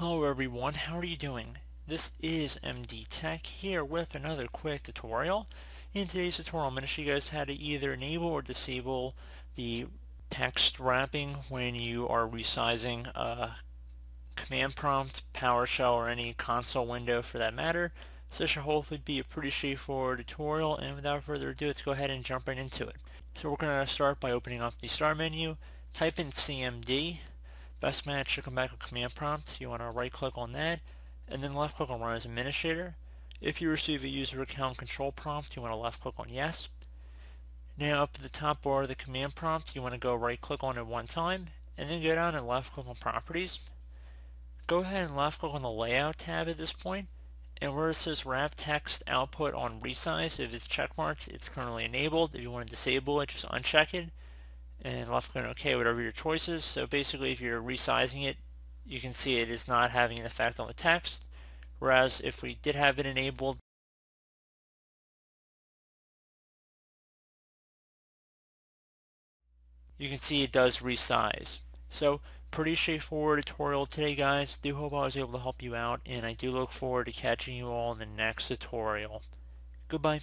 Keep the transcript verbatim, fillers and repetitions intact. Hello everyone, how are you doing? This is M D Tech here with another quick tutorial. In today's tutorial I'm going to show you guys how to either enable or disable the text wrapping when you are resizing a command prompt, PowerShell, or any console window for that matter. So this should hopefully be a pretty straightforward tutorial, and without further ado, let's go ahead and jump right into it. So we're going to start by opening up the start menu, type in C M D. Best man should come back with command prompt. You want to right click on that and then left click on run as administrator. If you receive a user account control prompt, you want to left click on yes. Now up at the top bar of the command prompt, you want to go right click on it one time and then go down and left click on properties. Go ahead and left click on the layout tab at this point, and where it says wrap text output on resize, if it's checkmarked, it's currently enabled. If you want to disable it, just uncheck it and left click on OK, whatever your choice is. So basically if you're resizing it, you can see it is not having an effect on the text, whereas if we did have it enabled, you can see it does resize. So pretty straightforward tutorial today, guys. Do hope I was able to help you out, and I do look forward to catching you all in the next tutorial. Goodbye.